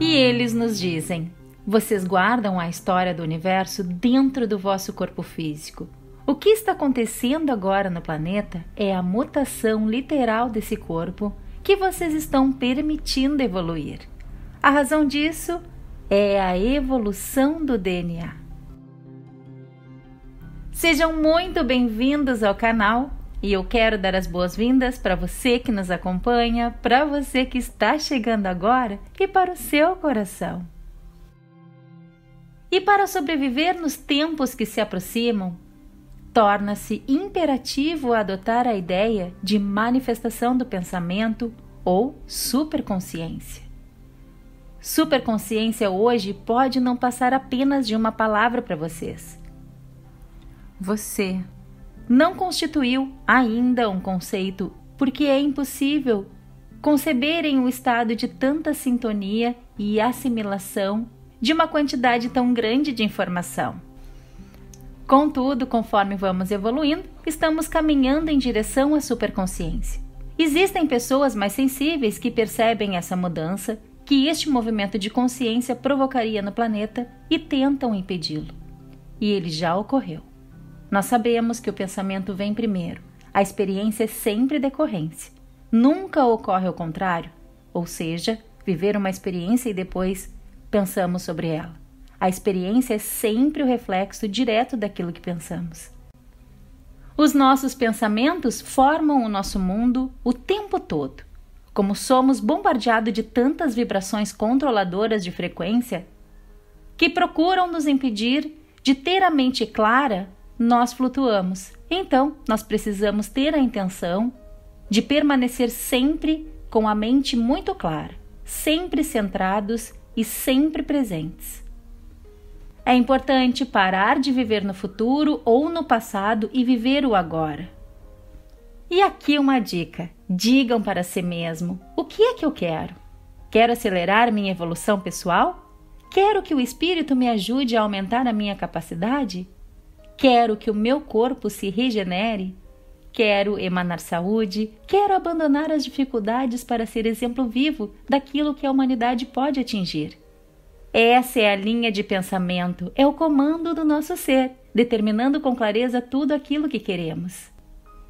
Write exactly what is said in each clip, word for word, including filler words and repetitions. E eles nos dizem: vocês guardam a história do universo dentro do vosso corpo físico. O que está acontecendo agora no planeta é a mutação literal desse corpo que vocês estão permitindo evoluir. A razão disso é a evolução do D N A. Sejam muito bem-vindos ao canal e eu quero dar as boas-vindas para você que nos acompanha, para você que está chegando agora e para o seu coração. E para sobreviver nos tempos que se aproximam, torna-se imperativo adotar a ideia de manifestação do pensamento ou superconsciência. Superconsciência hoje pode não passar apenas de uma palavra para vocês. Você não constituiu ainda um conceito porque é impossível conceberem o estado de tanta sintonia e assimilação de uma quantidade tão grande de informação. Contudo, conforme vamos evoluindo, estamos caminhando em direção à superconsciência. Existem pessoas mais sensíveis que percebem essa mudança que este movimento de consciência provocaria no planeta e tentam impedi-lo. E ele já ocorreu. Nós sabemos que o pensamento vem primeiro. A experiência é sempre decorrência. Nunca ocorre o contrário, ou seja, viver uma experiência e depois pensamos sobre ela. A experiência é sempre o reflexo direto daquilo que pensamos. Os nossos pensamentos formam o nosso mundo o tempo todo. Como somos bombardeados de tantas vibrações controladoras de frequência que procuram nos impedir de ter a mente clara, nós flutuamos. Então, nós precisamos ter a intenção de permanecer sempre com a mente muito clara, sempre centrados e sempre presentes. É importante parar de viver no futuro ou no passado e viver o agora. E aqui uma dica: digam para si mesmo, o que é que eu quero? Quero acelerar minha evolução pessoal? Quero que o espírito me ajude a aumentar a minha capacidade? Quero que o meu corpo se regenere? Quero emanar saúde? Quero abandonar as dificuldades para ser exemplo vivo daquilo que a humanidade pode atingir? Essa é a linha de pensamento, é o comando do nosso ser, determinando com clareza tudo aquilo que queremos.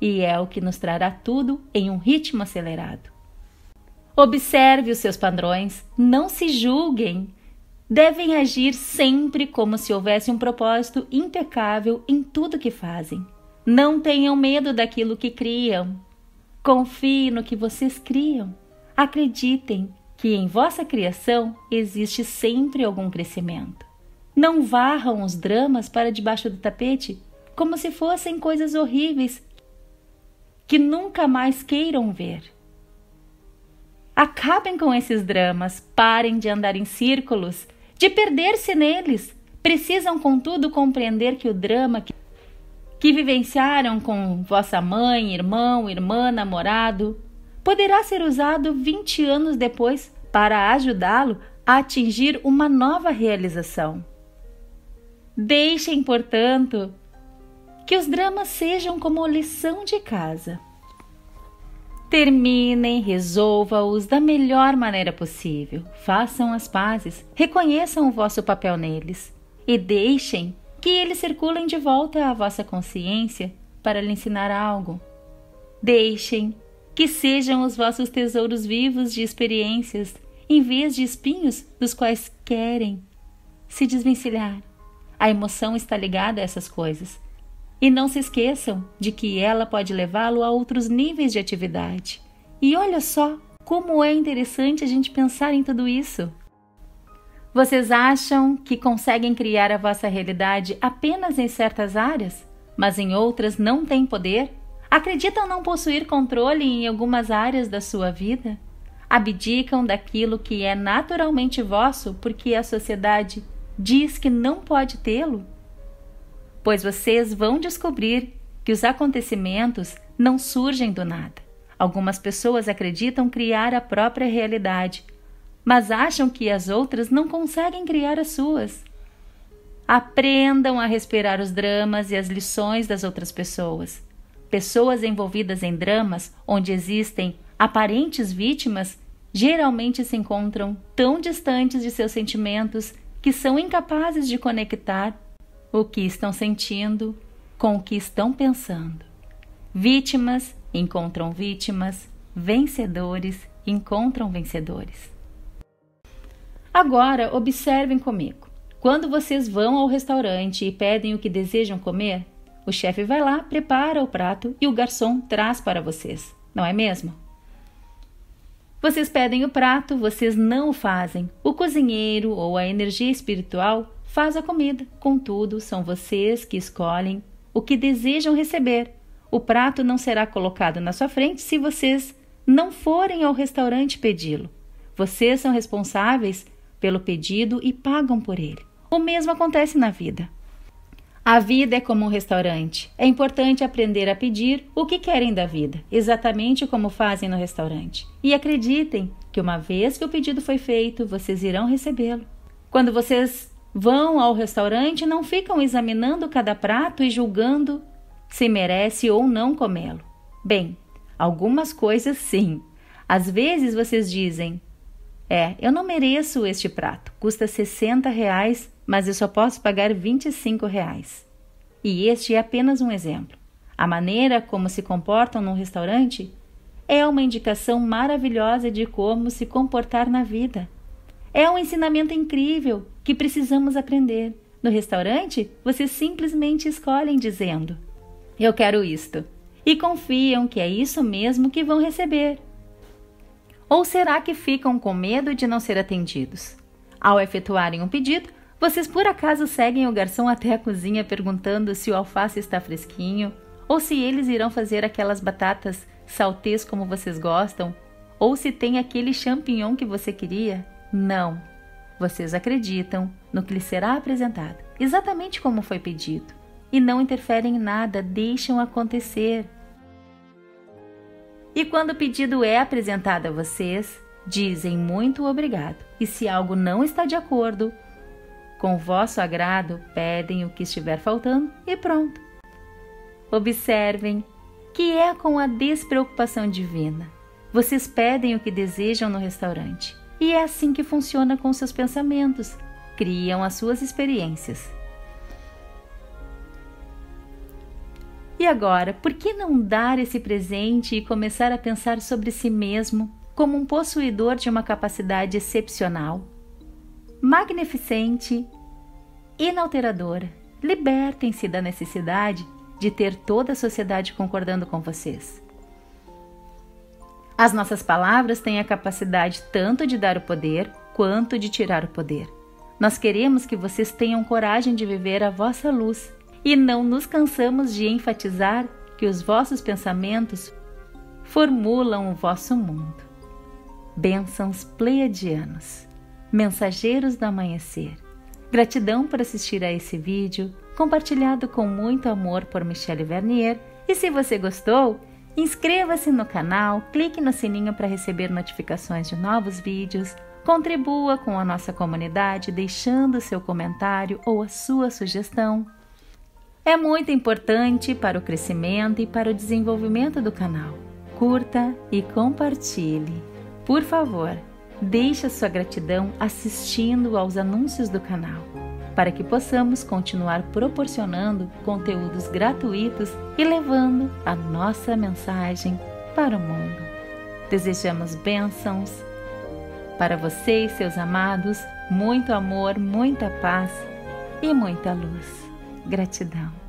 E é o que nos trará tudo em um ritmo acelerado. Observe os seus padrões, não se julguem. Devem agir sempre como se houvesse um propósito impecável em tudo que fazem. Não tenham medo daquilo que criam. Confiem no que vocês criam. Acreditem que em vossa criação existe sempre algum crescimento. Não varram os dramas para debaixo do tapete como se fossem coisas horríveis que nunca mais queiram ver. Acabem com esses dramas, parem de andar em círculos, de perder-se neles. Precisam, contudo, compreender que o drama que, que vivenciaram com vossa mãe, irmão, irmã, namorado poderá ser usado vinte anos depois para ajudá-lo a atingir uma nova realização. Deixem, portanto, que os dramas sejam como lição de casa. Terminem, resolvam-os da melhor maneira possível. Façam as pazes, reconheçam o vosso papel neles e deixem que eles circulem de volta à vossa consciência para lhe ensinar algo. Deixem que sejam os vossos tesouros vivos de experiências, em vez de espinhos dos quais querem se desvencilhar. A emoção está ligada a essas coisas. E não se esqueçam de que ela pode levá-lo a outros níveis de atividade. E olha só como é interessante a gente pensar em tudo isso. Vocês acham que conseguem criar a vossa realidade apenas em certas áreas, mas em outras não têm poder? Acreditam não possuir controle em algumas áreas da sua vida? Abdicam daquilo que é naturalmente vosso porque a sociedade diz que não pode tê-lo? Pois vocês vão descobrir que os acontecimentos não surgem do nada. Algumas pessoas acreditam criar a própria realidade, mas acham que as outras não conseguem criar as suas. Aprendam a respirar os dramas e as lições das outras pessoas. Pessoas envolvidas em dramas, onde existem aparentes vítimas, geralmente se encontram tão distantes de seus sentimentos que são incapazes de conectar o que estão sentindo com o que estão pensando. Vítimas encontram vítimas, vencedores encontram vencedores. Agora, observem comigo. Quando vocês vão ao restaurante e pedem o que desejam comer, o chefe vai lá, prepara o prato e o garçom traz para vocês, não é mesmo? Vocês pedem o prato, vocês não o fazem. O cozinheiro ou a energia espiritual faz a comida. Contudo, são vocês que escolhem o que desejam receber. O prato não será colocado na sua frente se vocês não forem ao restaurante pedi-lo. Vocês são responsáveis pelo pedido e pagam por ele. O mesmo acontece na vida. A vida é como um restaurante. É importante aprender a pedir o que querem da vida, exatamente como fazem no restaurante. E acreditem que uma vez que o pedido foi feito, vocês irão recebê-lo. Quando vocês vão ao restaurante, não ficam examinando cada prato e julgando se merece ou não comê-lo. Bem, algumas coisas sim. Às vezes vocês dizem, é, eu não mereço este prato, custa sessenta reais, mas eu só posso pagar vinte e cinco reais. E este é apenas um exemplo. A maneira como se comportam num restaurante é uma indicação maravilhosa de como se comportar na vida. É um ensinamento incrível que precisamos aprender. No restaurante, vocês simplesmente escolhem dizendo, eu quero isto, e confiam que é isso mesmo que vão receber. Ou será que ficam com medo de não ser atendidos? Ao efetuarem um pedido, vocês por acaso seguem o garçom até a cozinha perguntando se o alface está fresquinho, ou se eles irão fazer aquelas batatas saltês como vocês gostam, ou se tem aquele champignon que você queria? Não. Vocês acreditam no que lhes será apresentado, exatamente como foi pedido, e não interferem em nada, deixam acontecer. E quando o pedido é apresentado a vocês, dizem muito obrigado. E se algo não está de acordo com o vosso agrado, pedem o que estiver faltando e pronto. Observem que é com a despreocupação divina. Vocês pedem o que desejam no restaurante. E é assim que funciona com seus pensamentos. Criam as suas experiências. E agora, por que não dar esse presente e começar a pensar sobre si mesmo como um possuidor de uma capacidade excepcional, magnificente, inalteradora? Libertem-se da necessidade de ter toda a sociedade concordando com vocês. As nossas palavras têm a capacidade tanto de dar o poder quanto de tirar o poder. Nós queremos que vocês tenham coragem de viver a vossa luz. E não nos cansamos de enfatizar que os vossos pensamentos formulam o vosso mundo. Bênçãos Pleiadianos, Mensageiros do Amanhecer. Gratidão por assistir a esse vídeo, compartilhado com muito amor por Michelle Vernier. E se você gostou, inscreva-se no canal, clique no sininho para receber notificações de novos vídeos, contribua com a nossa comunidade deixando seu comentário ou a sua sugestão. É muito importante para o crescimento e para o desenvolvimento do canal. Curta e compartilhe. Por favor, deixe a sua gratidão assistindo aos anúncios do canal, para que possamos continuar proporcionando conteúdos gratuitos e levando a nossa mensagem para o mundo. Desejamos bênçãos para você e seus amados, muito amor, muita paz e muita luz. Gratidão.